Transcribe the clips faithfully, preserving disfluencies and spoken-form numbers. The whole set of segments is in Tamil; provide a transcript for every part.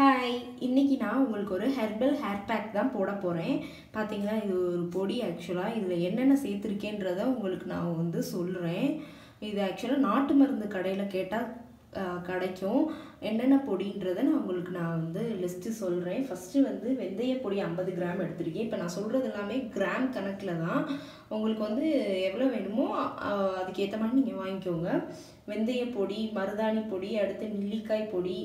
Hi, இன்னைக்கு நான் உங்களுக்கு ஒரு ஹெர்பல் ஹேர் பேக் தான் போட போறேன். பாத்தீங்களா இது ஒரு பொடி एक्चुअली இதுல என்னென்ன சேர்த்திருக்கேன்றதை உங்களுக்கு நான் வந்து சொல்றேன். இது एक्चुअली நாட்டு மருந்து கடையில கேட்டா கிடைக்கும். என்னென்ன பொடின்றதை நான் உங்களுக்கு நான் வந்து லிஸ்ட் சொல்றேன். ஃபர்ஸ்ட் வந்து வெந்தய பொடி ஐம்பது கிராம் எடுத்துக்கிட்டேன். இப்போ நான் சொல்றது எல்லாமே கிராம் கணக்குல தான். உங்களுக்கு வந்து எவ்வளவு வேணுமோ அதுக்கு ஏத்த மாதிரி நீங்க வாங்கிக்கோங்க. வெந்தய பொடி, மருதாணி பொடி, அடுத்து நெல்லிக்காய் பொடி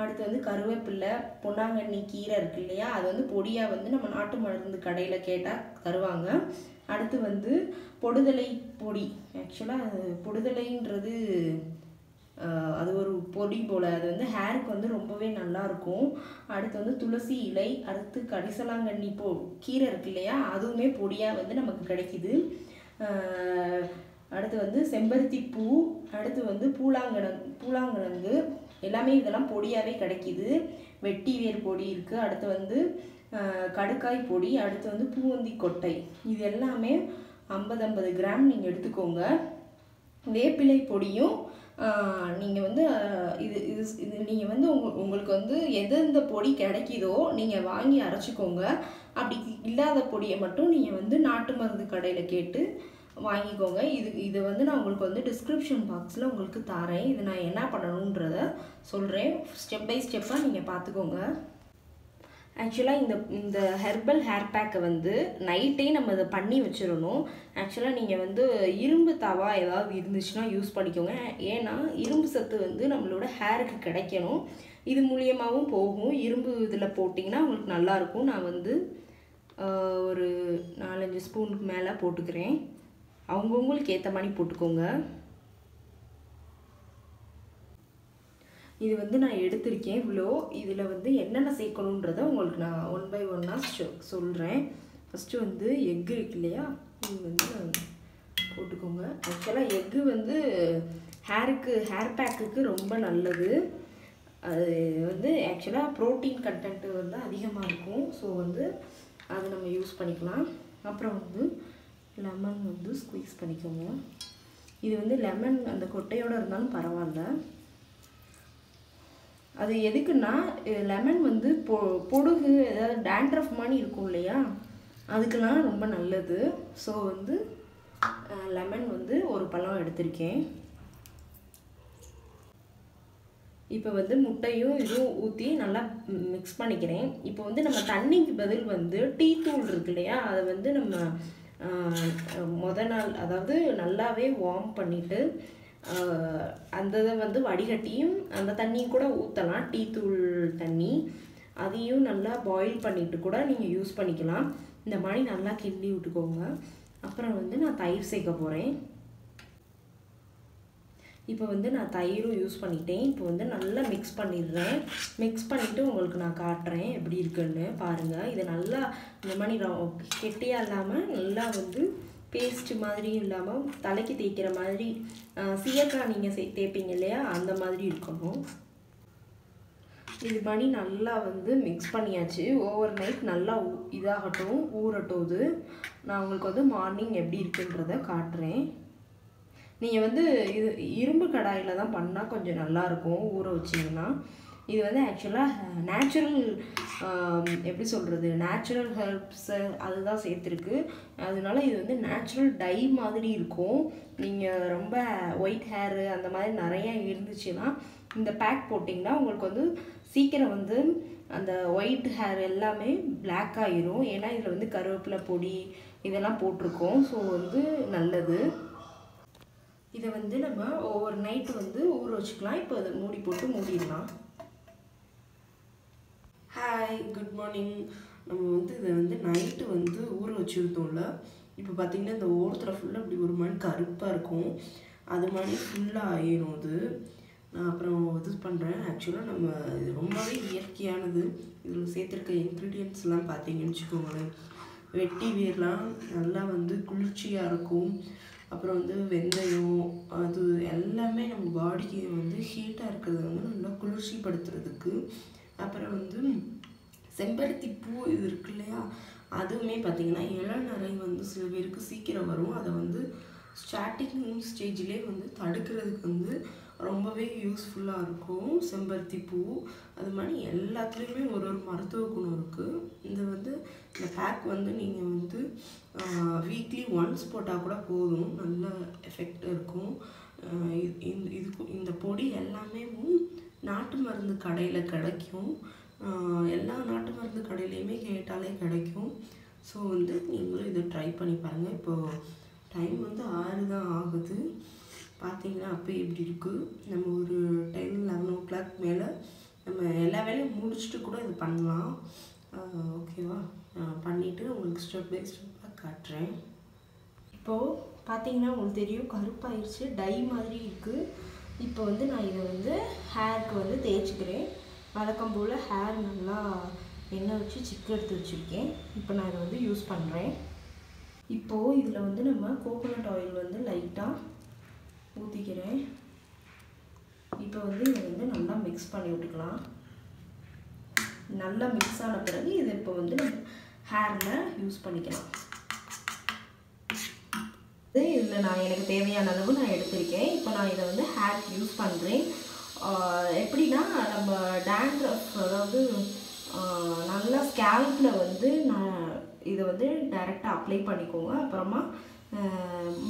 அடுத்து வந்து கருவேப்பிலை பொன்னாங்கண்ணி கீரை இருக்கு இல்லையா அது வந்து பொடியா வந்து நம்ம நாட்டு மருந்து கடையில கேட்டா தருவாங்க அடுத்து வந்து பொடுதலை பொடி एक्चुअली பொடுதலைன்றது அது ஒரு பொடி போல அது வந்து ஹேருக்கு வந்து ரொம்பவே நல்லா இருக்கும் அடுத்து வந்து துளசி இலை அடுத்து கரிசலாங்கண்ணி போ கீரை இருக்கு இல்லையா அதுவுமே பொடியா வந்து நமக்கு கிடைக்குது அடுத்து வந்து செம்பருத்தி பூ அடுத்து வந்து பூலாங்கணம் பூலாங்கணங்கு எல்லாமே இதெல்லாம் பொடியாவே கிடைக்குது வெட்டிவேர் பொடி இருக்கு அடுத்து வந்து கடுக்காய் பொடி அடுத்து வந்து பூவந்தி கொட்டை இது எல்லாமே ஐம்பது ஐம்பது கிராம் நீங்க எடுத்துக்கோங்க வேப்பிலை பொடியும் நீங்க வந்து இது இது நீங்க வந்து உங்களுக்கு வந்து எதெந்த பொடி கிடைக்குதோ நீங்க வாங்கி அரைச்சுக்கோங்க அப்படி இல்லாத பொடியை மட்டும் நீங்க வந்து நாட்டு மருந்து கடையில கேட்டு வாங்கிக்கோங்க இது இது வந்து நான் உங்களுக்கு வந்து டிஸ்கிரிப்ஷன் பாக்ஸ்ல உங்களுக்கு தரேன் இது நான் என்ன பண்ணணும்ன்றதை சொல்றேன் ஸ்டெப் பை ஸ்டெப்பா நீங்க பாத்துக்கோங்க एक्चुअली இந்த இந்த ஹெர்பல் ஹேர் பேக் வந்து நைட்டே நம்ம இத பண்ணி வச்சிரணும் एक्चुअली நீங்க வந்து இரும்பு தவா ஏதாவது இருந்துச்சுனா யூஸ் பண்ணிக்கோங்க ஏனா இரும்பு சத்து வந்து நம்மளோட ஹேருக்கு கிடைக்கணும் இது மூலமாவும் போகும் இரும்பு இதல போடிங்கனா உங்களுக்கு நல்லா இருக்கும் நான் வந்து ஒரு நாலஞ்சு ஸ்பூன் மேல போட்டுக்கிறேன் அவங்க உங்களுக்கு ஏத்த மாதிரி போட்டுக்கோங்க இது வந்து நான் எடுத்துர்க்கேன் இவ்ளோ இதுல வந்து என்னென்ன சேக்கணும்ன்றதை உங்களுக்கு நான் ஒன் பை ஒன் ஆ சொல்றேன் ஃபர்ஸ்ட் வந்து எக் இருக்கு இல்லையா இது வந்து போட்டுக்கோங்க actually எக் வந்து ஹேருக்கு ஹேர் பேக்குக்கு ரொம்ப நல்லது அது வந்து actually புரோட்டீன் கண்டெண்ட் வந்து அதிகமா இருக்கும் சோ வந்து அது நம்ம யூஸ் பண்ணிக்கலாம் அப்புறம் வந்து lemon வந்து ஸ்குவீஸ் பண்ணிக்கோங்க இது வந்து lemon அந்த கொட்டையோட இருந்தாலும் பரவாயில்லை அது எதுக்குன்னா lemon வந்து பொடுகு ஏதாவது dandruff மாதிரி இருக்கும் இல்லையா அதுக்கெல்லாம் ரொம்ப நல்லது சோ வந்து lemon வந்து ஒரு பழம் எடுத்துர்க்கேன் இப்போ வந்து முட்டையும் இதுவும் ஊத்தி நல்லா mix பண்ணிக்கிறேன் இப்போ வந்து நம்ம தண்ணிக்கு பதில் வந்து டீ தூள் இருக்கு இல்லையா அது வந்து நம்ம முத நாள் அதாவது நல்லாவே வார்ம் பண்ணிட்டு அந்தத வந்து வடிகட்டியும் அந்த தண்ணி கூட ஊத்தலாம் டீ தூள் தண்ணி அதையும் நல்லா பாயில் பண்ணிட்டு கூட நீங்க யூஸ் பண்ணிக்கலாம் இந்த மாதிரி நல்லா கிள்ளி விட்டுக்கோங்க அப்புறம் வந்து நான் தயிர் சேக்க போறேன் இப்போ வந்து நான் தயிரும் யூஸ் பண்ணிட்டேன் இப்போ வந்து நல்லா mix பண்ணிடுறேன் mix பண்ணிட்டு உங்களுக்கு நான் காட்றேன் எப்படி இருக்குன்னு பாருங்க இது நல்லா இந்த மாதிரி கெட்டியா இல்லாம நல்லா வந்து பேஸ்ட் மாதிரி இல்லாம தலைக்கு தேய்க்கிற மாதிரி சீயக்கா நீங்க தேய்ப்பீங்க இல்லையா அந்த மாதிரி இருக்கணும் இது மாதிரி நல்லா வந்து mix பண்ணியாச்சு ஓவர் நைட் நல்லா இதாகட்டும் ஊறட்டோது நான் உங்களுக்கு வந்து மார்னிங் எப்படி இருக்குன்றதை காட்றேன் நீங்க வந்து இரும்பு கடாயில தான் பண்ணா கொஞ்சம் நல்லா இருக்கும் ஊற வச்சீங்கன்னா இது வந்து एक्चुअली நேச்சுரல் எப்படி சொல்றது நேச்சுரல் ஹெர்ப்ஸ் அதுதான் சேர்த்திருக்கு அதனால இது வந்து நேச்சுரல் டை மாதிரி இருக்கும் நீங்க ரொம்ப ஒயிட் ஹேர் அந்த மாதிரி நிறைய இருந்துச்சுனா இந்த பேக் போடிங்கனா உங்களுக்கு வந்து சீக்கிரம் வந்து அந்த ஒயிட் ஹேர் எல்லாமே Black ஆயிரும் ஏனா இதுல வந்து கருவேப்பிலை பொடி இதெல்லாம் போட்டுருக்கோம் சோ வந்து நல்லது இது வந்து நம்ம ஓவர் நைட் வந்து ஊற வச்சுக்கலாம் இப்போ அது மூடி போட்டு மூடிடலாம் ஹாய் குட் மார்னிங் நம்ம வந்து இது வந்து நைட் வந்து ஊற வச்சிருந்தோம்ல இப்போ பாத்தீங்கன்னா இந்த ஓரத்துல ஃபுல்லா இப்படி ஒரு மாதிரி கருப்பா இருக்கும் அது மாதிரி ஃபுல்லா ஆயிரும் அது நான் அப்புறம் இது பண்றேன் एक्चुअली நம்ம இது ரொம்பவே இயற்கையானது இதுல சேர்த்திருக்க ingredients எல்லாம் பாத்தீங்கன்னு வெச்சுக்கோங்க வெட்டி வேர்லாம் நல்லா வந்து குளிர்ச்சியா இருக்கும் அப்புறம் வந்து வெந்தயம் அது எல்லாமே நம்ம பாடிக்கு வந்து ஹீட்டா இருக்குது வந்து நல்லா குளிர்ச்சி படுத்துறதுக்கு அப்புறம் வந்து செம்பருத்தி பூ இது இருக்கு இல்லையா அதுமே பாத்தீங்கன்னா இளநரை வந்து சில பேருக்கு சீக்கிரம் வரும் அது வந்து ஸ்டார்டிங் ஸ்டேஜ்லயே வந்து தடுக்கிறதுக்கு வந்து ரொம்பவே யூஸ்ஃபுல்லாக இருக்கும். செம்பருத்தி பூ அது மாதிரி எல்லாத்துலேயுமே ஒரு ஒரு மருத்துவ குணம் இருக்குது. இது வந்து இந்த பேக் வந்து நீங்கள் வந்து வீக்லி ஒன்ஸ் போட்டால் கூட போதும், நல்ல எஃபெக்ட் இருக்கும். இதுக்கு இந்த பொடி எல்லாமே நாட்டு மருந்து கடையில் கிடைக்கும், எல்லா நாட்டு மருந்து கடையிலையுமே கேட்டாலே கிடைக்கும். ஸோ வந்து நீங்களும் இதை ட்ரை பண்ணி பாருங்கள். இப்போது டைம் வந்து ஆறு தான் ஆகுது பார்த்தீங்கன்னா. அப்போ எப்படி இருக்குது, நம்ம ஒரு டென் லெவன் ஓ கிளாக் மேலே நம்ம எல்லா வேலையும் முடிச்சுட்டு கூட இது பண்ணலாம். ஓகேவா, பண்ணிவிட்டு உங்களுக்கு ஸ்டெப் பை ஸ்டெப்பாக காட்டுறேன். இப்போது பார்த்தீங்கன்னா உங்களுக்கு தெரியும் கருப்பாயிருச்சு, டை மாதிரி இருக்குது. இப்போ வந்து நான் இதை வந்து ஹேருக்கு வந்து தேய்ச்சிக்கிறேன். வழக்கம் போல் ஹேர் நல்லா எண்ணெய் வச்சு சிக்கு எடுத்து வச்சுருக்கேன். இப்போ நான் இதை வந்து யூஸ் பண்ணுறேன். இப்போது இதில் வந்து நம்ம கோகோனட் ஆயில் வந்து லைட்டாக ஊற்றிக்கிறேன். இப்போ வந்து இதை வந்து நல்லா மிக்ஸ் பண்ணி விட்டுக்கலாம். நல்லா மிக்ஸ் ஆன பிறகு இதை இப்போ வந்து நம்ம ஹேரில் யூஸ் பண்ணிக்கலாம். இதில் நான் எனக்கு தேவையான அளவு நான் எடுத்திருக்கேன். இப்போ நான் இதை வந்து ஹேருக்கு யூஸ் பண்ணுறேன். எப்படின்னா நம்ம டேண்ட்ரஃப், அதாவது நல்லா ஸ்கேல்ப்பில் வந்து நான் இதை வந்து டைரெக்டாக அப்ளை பண்ணிக்கோங்க. அப்புறமா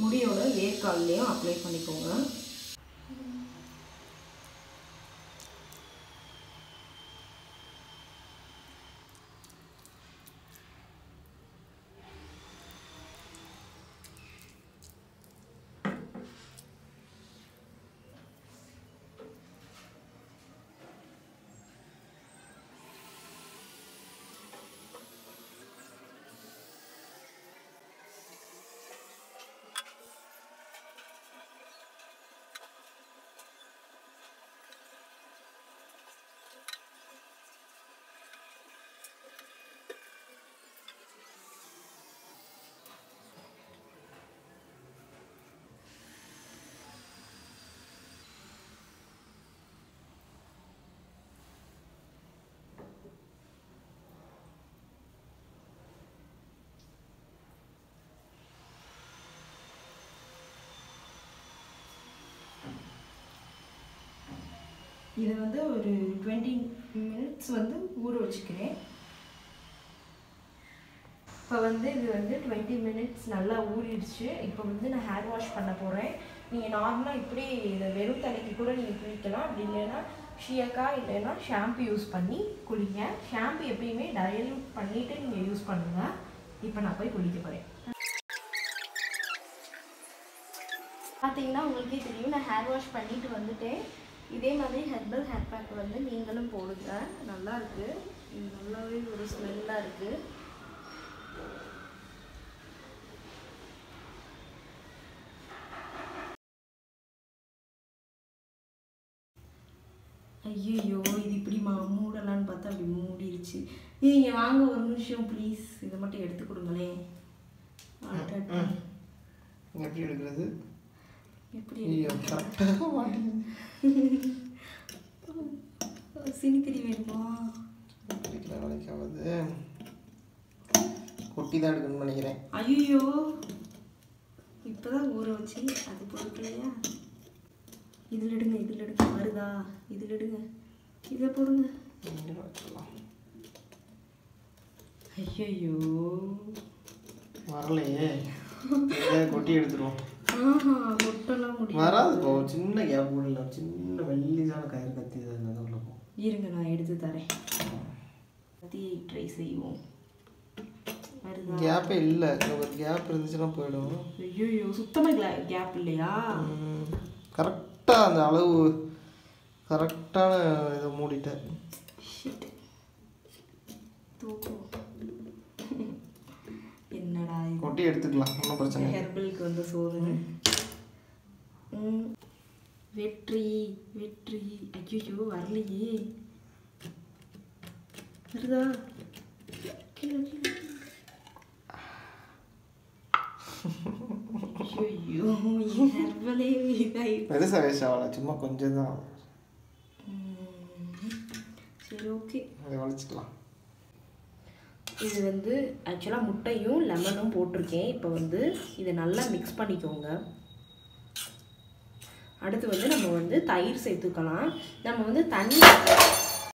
முடியோட வேர்க்கால்லையும் அப்ளை பண்ணிக்கோங்க. இதை வந்து ஒரு டுவெண்ட்டி மினிட்ஸ் வந்து ஊற வச்சுக்கிறேன். இப்போ வந்து இது வந்து டுவெண்ட்டி மினிட்ஸ் நல்லா ஊறிடுச்சு. இப்போ வந்து நான் ஹேர் வாஷ் பண்ண போகிறேன். நீங்கள் நார்மலாக இப்படி இதை வெறும் தலைக்கு கூட நீங்கள் குளிக்கலாம். அப்படி இல்லைன்னா ஷியக்கா இல்லைன்னா ஷாம்பு யூஸ் பண்ணி குளிங்க. ஷாம்பு எப்பயுமே டயல்யூட் பண்ணிவிட்டு நீங்கள் யூஸ் பண்ணுங்கள். இப்போ நான் போய் குளிக்க போகிறேன். பார்த்தீங்கன்னா உங்களுக்கே தெரியும் நான் ஹேர் வாஷ் பண்ணிட்டு வந்துட்டேன். இதே மாதிரி ஹெர்பல் ஹேர் பேக் வந்து நீங்களும் போடுங்க, நல்லா இருக்கு. நல்லாவே ஒரு ஸ்மெல்லாக இருக்குது. ஐயோ இது இப்படி மா மூடலான்னு பார்த்தா அப்படி மூடிடுச்சு. நீங்கள் வாங்க ஒரு நிமிஷம் ப்ளீஸ், இதை மட்டும் எடுத்து கொடுங்களேன். எப்படி எடுக்கிறது? எப்படி சினித்திரி வேணுமா? கிடைக்காது, கொட்டி தான் எடுக்கணும்னு நினைக்கிறேன். ஐயோ இப்போதான் ஊற வச்சு அது போட்டுக்கலையா? இதில் எடுங்க, இதில் எடுங்க, வருதா? இதில் எடுங்க, இதை போடுங்க. ஐயோ வரலையே, கொட்டி எடுத்துருவோம். வராதுப்போ சின்ன கேப் உள்ள சின்ன வெள்ளிதான கயிறு கத்தி உள்ளப்போ இருங்க நான் எடுத்து தரேன். கத்தியை ட்ரை செய்வோம். கேப்பே இல்லை, ஒரு கேப் இருந்துச்சுன்னா போயிடும். ஐயோ சுத்தமாக இல்லை, கேப் இல்லையா? கரெக்டாக அந்த அளவு கரெக்டான இதை மூடிட்டேன். என்னடா கொட்டி எடுத்துக்கலாம், ஒன்றும் பிரச்சனை இல்லை. ஹெர்பலுக்கு வந்து சோதனை வெற்றி வெற்றி. ஐயோ வரலையே, வருதா? ஐயோ ஹெர்பலே இதாயிடுச்சு, சும்மா கொஞ்சம் தான். சரி ஓகே, அதை வளைச்சிக்கலாம். இது வந்து ஆக்சுவலாக முட்டையும் லெமனும் போட்டிருக்கேன். இப்போ வந்து இதை நல்லா மிக்ஸ் பண்ணிக்கோங்க. அடுத்து வந்து நம்ம வந்து தயிர் சேர்த்துக்கலாம். நம்ம வந்து தண்ணி